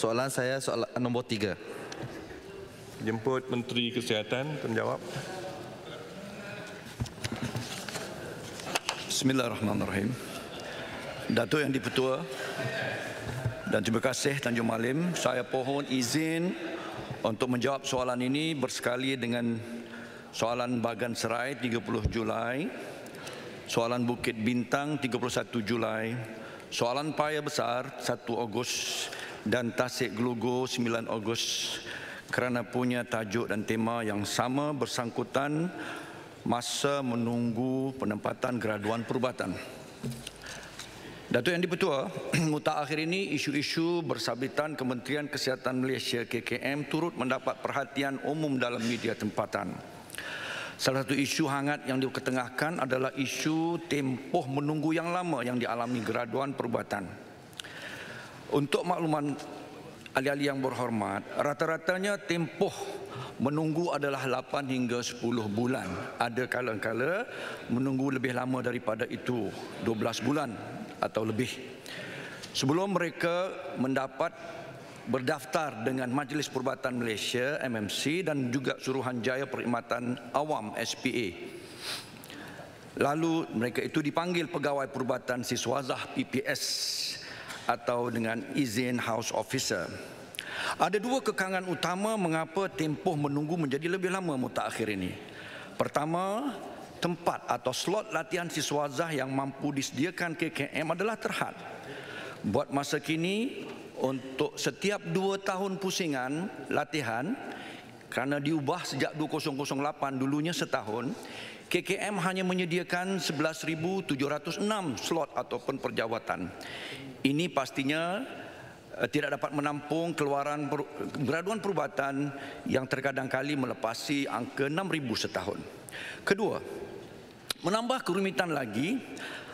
Soalan saya soalan nombor 3. Jemput Menteri Kesihatan menjawab. Bismillahirrahmanirrahim. Datuk Yang Dipertua dan terima kasih Tanjung Malim, saya pohon izin untuk menjawab soalan ini bersekali dengan soalan Bagan Serai 30 Julai, soalan Bukit Bintang 31 Julai, soalan Paya Besar 1 Ogos dan Tasik Gelugo 9 Ogos kerana punya tajuk dan tema yang sama bersangkutan masa menunggu penempatan graduan perubatan. Datuk Yang Dipertua, mutaakhir ini isu-isu bersabitan Kementerian Kesihatan Malaysia KKM turut mendapat perhatian umum dalam media tempatan. Salah satu isu hangat yang diketengahkan adalah isu tempoh menunggu yang lama yang dialami graduan perubatan. Untuk makluman ahli-ahli yang berhormat, rata-ratanya tempoh menunggu adalah 8 hingga 10 bulan. Ada kala-kala menunggu lebih lama daripada itu, 12 bulan atau lebih. Sebelum mereka mendapat berdaftar dengan Majlis Perubatan Malaysia MMC dan juga Suruhanjaya Perkhidmatan Awam SPA. Lalu mereka itu dipanggil Pegawai Perubatan Siswazah PPS atau dengan izin House Officer. Ada dua kekangan utama mengapa tempoh menunggu menjadi lebih lama mutaakhir ini. Pertama, tempat atau slot latihan siswazah yang mampu disediakan KKM adalah terhad. Buat masa kini, untuk setiap 2 tahun pusingan latihan, kerana diubah sejak 2008 dulunya setahun, KKM hanya menyediakan 11,706 slot ataupun perjawatan. Ini pastinya tidak dapat menampung keluaran graduan perubatan yang terkadang kali melepasi angka 6,000 setahun. Kedua, menambah kerumitan lagi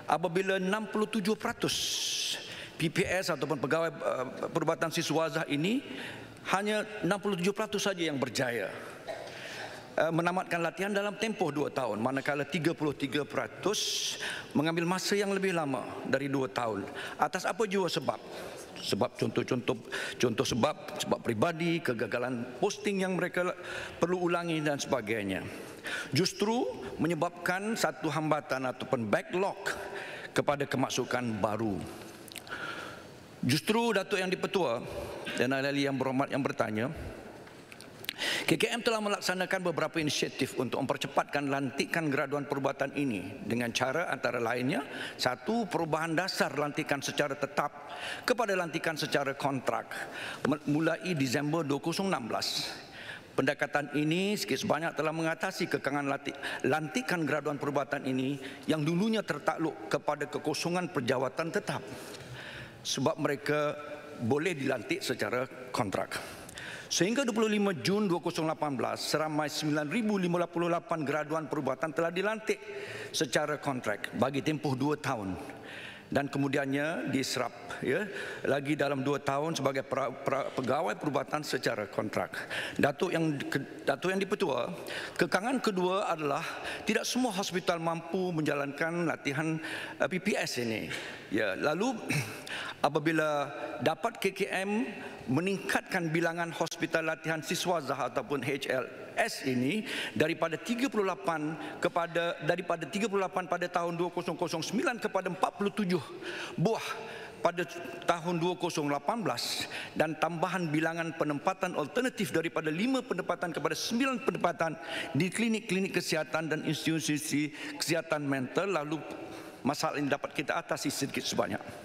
apabila 67% PPS ataupun pegawai perubatan siswazah ini hanya 67% saja yang berjaya menamatkan latihan dalam tempoh 2 tahun, manakala 33% mengambil masa yang lebih lama dari 2 tahun. Atas apa jua sebab? Sebab contoh sebab peribadi, kegagalan posting yang mereka perlu ulangi dan sebagainya. Justru menyebabkan satu hambatan ataupun backlog kepada kemasukan baru. Justru Datuk Yang Dipertua dan ahli-ahli yang berhormat yang bertanya, KKM telah melaksanakan beberapa inisiatif untuk mempercepatkan lantikan graduan perubatan ini dengan cara antara lainnya, satu, perubahan dasar lantikan secara tetap kepada lantikan secara kontrak mulai Disember 2016. Pendekatan ini sikit sebanyak telah mengatasi kekangan lantikan graduan perubatan ini yang dulunya tertakluk kepada kekosongan perjawatan tetap sebab mereka boleh dilantik secara kontrak. Sehingga 25 Jun 2018, seramai 9,058 graduan perubatan telah dilantik secara kontrak bagi tempoh 2 tahun. Dan kemudiannya diserap lagi dalam 2 tahun sebagai pegawai perubatan secara kontrak. Datuk Yang Dipertua, kekangan kedua adalah tidak semua hospital mampu menjalankan latihan PPS ini. Ya, lalu apabila dapat KKM meningkatkan bilangan hospital latihan siswazah ataupun HLS ini daripada 38 pada tahun 2009 kepada 47 buah pada tahun 2018 dan tambahan bilangan penempatan alternatif daripada 5 penempatan kepada 9 penempatan di klinik-klinik kesihatan dan institusi kesihatan mental, lalu masalah ini dapat kita atasi sedikit sebanyak.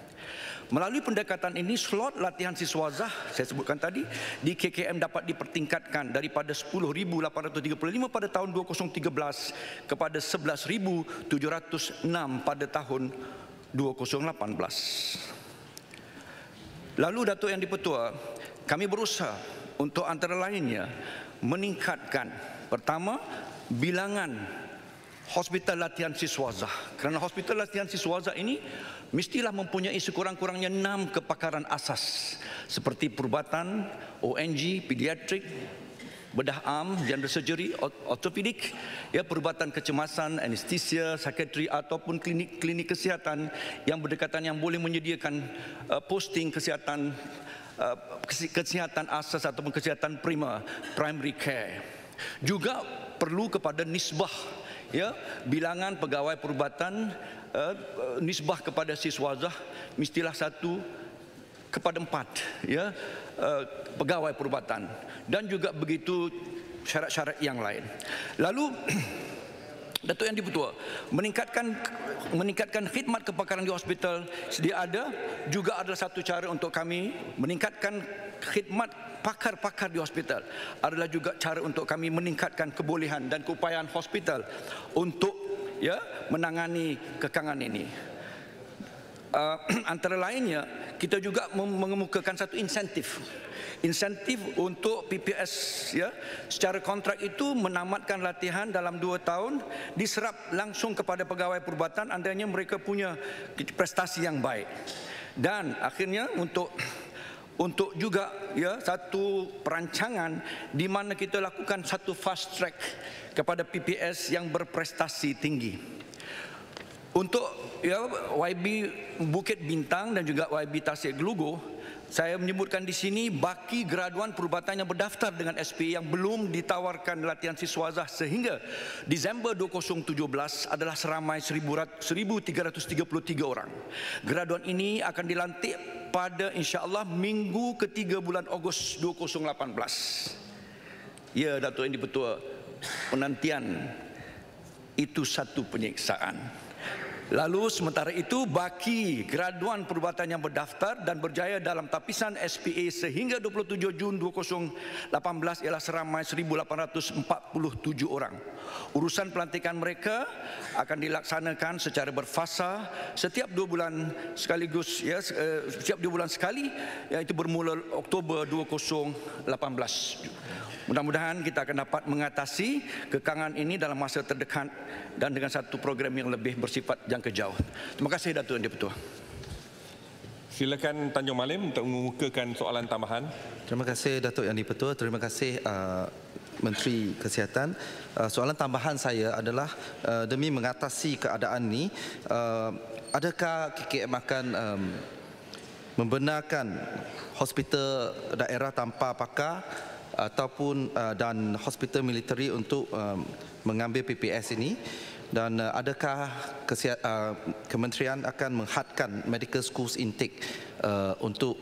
Melalui pendekatan ini, slot latihan siswazah saya sebutkan tadi di KKM dapat dipertingkatkan daripada 10,835 pada tahun 2013 kepada 11,706 pada tahun 2018. Lalu Datuk Yang Dipertua, kami berusaha untuk antara lainnya meningkatkan pertama bilangan hospital latihan siswazah, kerana hospital latihan siswazah ini mestilah mempunyai sekurang-kurangnya 6 kepakaran asas seperti perubatan, ONG, pediatrik, bedah am, gender surgery, ortopedik, perubatan kecemasan, anestesia, psikiatri ataupun klinik-klinik kesihatan yang berdekatan yang boleh menyediakan posting kesihatan kesihatan asas ataupun kesihatan primary care. Juga perlu kepada nisbah, ya, bilangan pegawai perubatan, nisbah kepada siswazah mestilah 1:4, ya, pegawai perubatan, dan juga begitu syarat-syarat yang lain. Lalu Datuk Yang Dipertua, meningkatkan khidmat kepakaran di hospital sedia ada juga adalah satu cara untuk kami meningkatkan khidmat pakar-pakar di hospital, adalah juga cara untuk kami meningkatkan kebolehan dan keupayaan hospital untuk, ya, menangani kekangan ini. Antara lainnya, kita juga mengemukakan satu insentif untuk PPS, ya, secara kontrak itu menamatkan latihan dalam 2 tahun diserap langsung kepada pegawai perubatan andainya mereka punya prestasi yang baik. Dan akhirnya untuk juga, ya, satu perancangan di mana kita lakukan satu fast track kepada PPS yang berprestasi tinggi. Untuk, ya, YB Bukit Bintang dan juga YB Tasik Gelugo, saya menyebutkan di sini baki graduan perubatan yang berdaftar dengan SP yang belum ditawarkan latihan siswazah sehingga Disember 2017 adalah seramai 1,333 orang. Graduan ini akan dilantik pada insya-Allah minggu ketiga bulan Ogos 2018. Ya, Datuk Yang Dipertua, penantian itu satu penyiksaan. Lalu sementara itu baki graduan perubatan yang berdaftar dan berjaya dalam tapisan SPA sehingga 27 Jun 2018 ialah seramai 1,847 orang. Urusan pelantikan mereka akan dilaksanakan secara berfasa setiap 2 bulan sekaligus, ya, setiap 2 bulan sekali, iaitu bermula Oktober 2018. Mudah-mudahan kita akan dapat mengatasi kekangan ini dalam masa terdekat dan dengan satu program yang lebih bersifat jangka jauh. Terima kasih Datuk Yang Dipertua. Silakan Tanjung Malim untuk mengemukakan soalan tambahan. Terima kasih Datuk Yang Dipertua. Terima kasih Menteri Kesihatan. Soalan tambahan saya adalah demi mengatasi keadaan ini, adakah KKM akan membenarkan hospital daerah tanpa pakar ataupun dan hospital military untuk mengambil PPS ini, dan adakah kementerian akan menghadkan medical schools intake untuk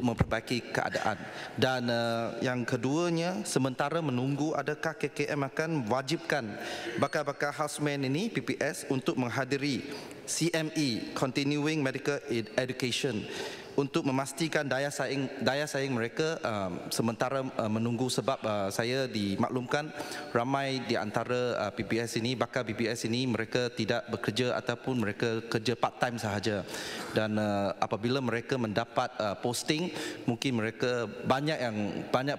memperbaiki keadaan? Dan yang keduanya, sementara menunggu, adakah KKM akan wajibkan bakal-bakal houseman ini PPS untuk menghadiri CME Continuing Medical Education untuk memastikan daya saing mereka sementara menunggu, sebab saya dimaklumkan ramai di antara PPS ini, bakal PPS ini, mereka tidak bekerja ataupun mereka kerja part time sahaja, dan apabila mereka mendapat posting, mungkin mereka banyak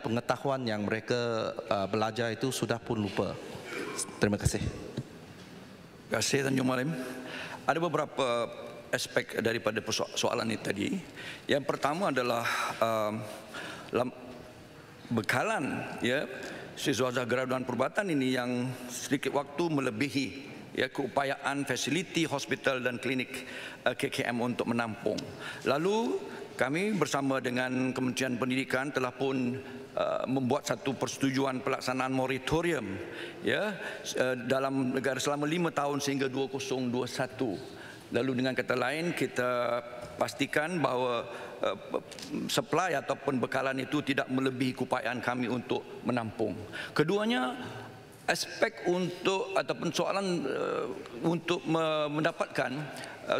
pengetahuan yang mereka belajar itu sudah pun lupa. Terima kasih. Terima kasih Tanjung Malim. Ada beberapa aspek daripada persoalan ini tadi. Yang pertama adalah bekalan, ya, siswazah graduan perubatan ini yang sedikit waktu melebihi, ya, keupayaan fasiliti hospital dan klinik KKM untuk menampung. Lalu kami bersama dengan Kementerian Pendidikan telah pun membuat satu persetujuan pelaksanaan moratorium, ya, dalam negara selama 5 tahun sehingga 2021. Lalu dengan kata lain, kita pastikan bahawa supply ataupun bekalan itu tidak melebihi keupayaan kami untuk menampung. Keduanya, aspek untuk ataupun soalan untuk mendapatkan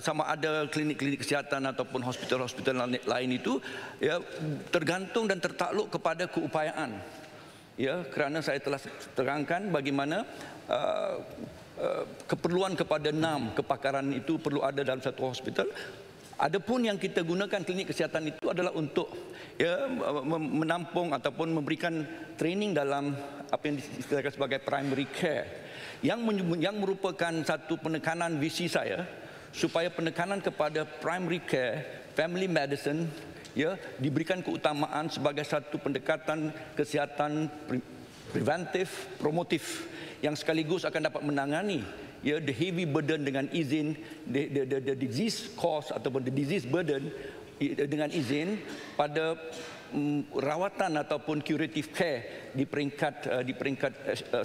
sama ada klinik-klinik kesihatan ataupun hospital-hospital lain itu, ya, tergantung dan tertakluk kepada keupayaan. Ya, kerana saya telah terangkan bagaimana keperluan kepada 6 kepakaran itu perlu ada dalam satu hospital. Adapun yang kita gunakan klinik kesihatan itu adalah untuk, ya, menampung ataupun memberikan training dalam apa yang disebut sebagai primary care, yang merupakan satu penekanan visi saya supaya penekanan kepada primary care, family medicine, ya, diberikan keutamaan sebagai satu pendekatan kesihatan preventif, promotif, yang sekaligus akan dapat menangani, ya, the heavy burden dengan izin, the disease cause ataupun the disease burden dengan izin pada rawatan ataupun curative care di peringkat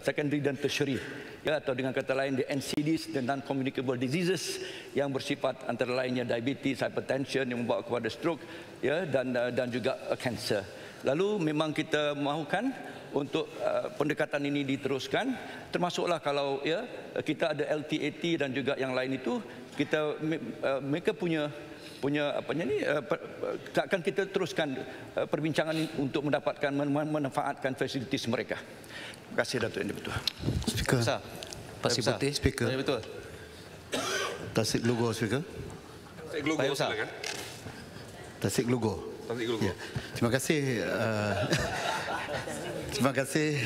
secondary dan tertiary, ya, atau dengan kata lain di NCDs dan non-communicable diseases yang bersifat antara lainnya diabetes, hypertension yang membawa kepada stroke, ya, dan juga kanser. Lalu memang kita mahukan untuk pendekatan ini diteruskan, termasuklah kalau, ya, kita ada LTAT dan juga yang lain itu kita mereka punya apanya ni, akan kita teruskan perbincangan ini untuk mendapatkan manfaatkan fasilitas mereka. Terima kasih Datuk Yang Dipertua. Speaker. Pasir Putih. Speaker. Betul. Tasik Lugo, Speaker. Tasik Lugo, silakan. Tasik Lugo. Tasik Lugo. Ya. Terima kasih. Terima kasih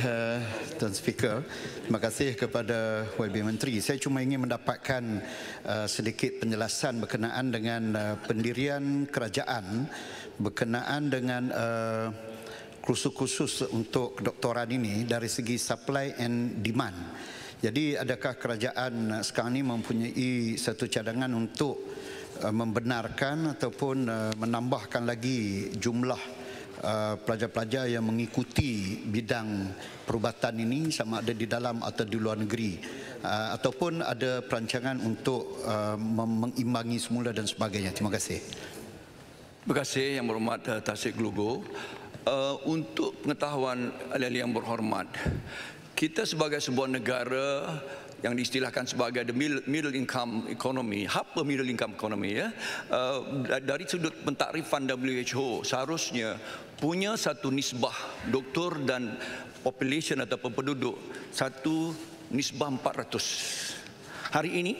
Tuan Speaker. Terima kasih kepada YB Menteri. Saya cuma ingin mendapatkan sedikit penjelasan berkenaan dengan pendirian kerajaan, berkenaan dengan kursus khusus untuk kedoktoran ini dari segi supply and demand. Jadi adakah kerajaan sekarang ini mempunyai satu cadangan untuk membenarkan ataupun menambahkan lagi jumlah pelajar-pelajar yang mengikuti bidang perubatan ini, sama ada di dalam atau di luar negeri, ataupun ada perancangan untuk mengimbangi semula dan sebagainya? Terima kasih. Terima kasih Yang Berhormat Tasik Lugo. Untuk pengetahuan ahli-ahli yang berhormat, kita sebagai sebuah negara yang diistilahkan sebagai the middle income economy, apa middle income economy, ya, dari sudut pentakrifan WHO seharusnya punya satu nisbah doktor dan population ataupun penduduk, satu nisbah 400. Hari ini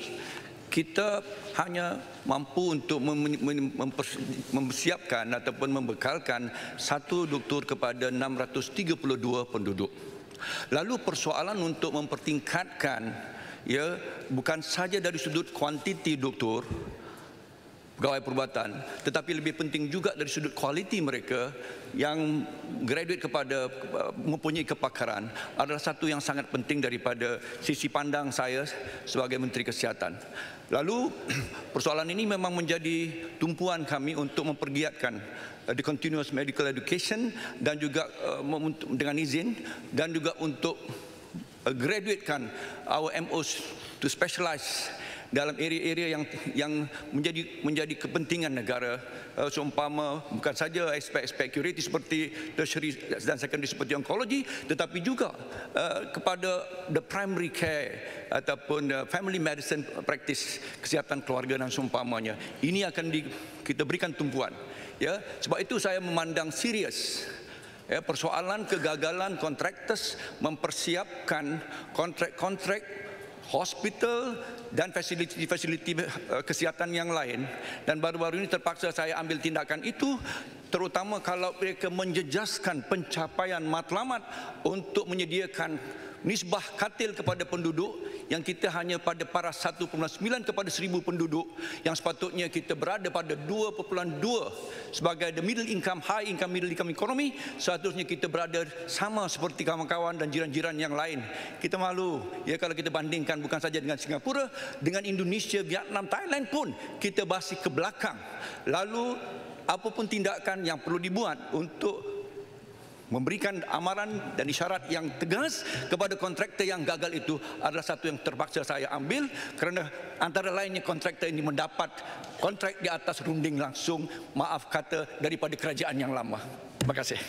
kita hanya mampu untuk mempersiapkan ataupun membekalkan satu doktor kepada 632 penduduk. Lalu persoalan untuk mempertingkatkan, ya, bukan saja dari sudut kuantiti doktor pegawai perubatan, tetapi lebih penting juga dari sudut kualiti mereka yang graduate kepada mempunyai kepakaran adalah satu yang sangat penting daripada sisi pandang saya sebagai Menteri Kesihatan. Lalu persoalan ini memang menjadi tumpuan kami untuk mempergiatkan the continuous medical education dan juga dengan izin, dan juga untuk graduatekan our MOs to specialize dalam area-area yang menjadi kepentingan negara, seumpama bukan saja aspek-aspek security seperti tertiary dan secondary seperti onkologi, tetapi juga kepada the primary care ataupun family medicine practice, kesihatan keluarga dan seumpamanya. Ini akan kita berikan tumpuan, ya. Sebab itu saya memandang serius, ya, persoalan kegagalan kontraktor mempersiapkan kontrak-kontrak hospital dan fasiliti-fasiliti kesihatan yang lain, dan baru-baru ini terpaksa saya ambil tindakan itu, terutama kalau mereka menjejaskan pencapaian matlamat untuk menyediakan nisbah katil kepada penduduk yang kita hanya pada paras 1.9 kepada 1,000 penduduk, yang sepatutnya kita berada pada 2.2 sebagai the middle income, high income, middle income economy. Seharusnya kita berada sama seperti kawan-kawan dan jiran-jiran yang lain. Kita malu, ya, kalau kita bandingkan bukan saja dengan Singapura, dengan Indonesia, Vietnam, Thailand pun kita masih ke belakang. Lalu apapun tindakan yang perlu dibuat untuk memberikan amaran dan isyarat yang tegas kepada kontraktor yang gagal itu adalah satu yang terpaksa saya ambil, kerana antara lainnya kontraktor ini mendapat kontrak di atas runding langsung, maaf kata, daripada kerajaan yang lama. Terima kasih.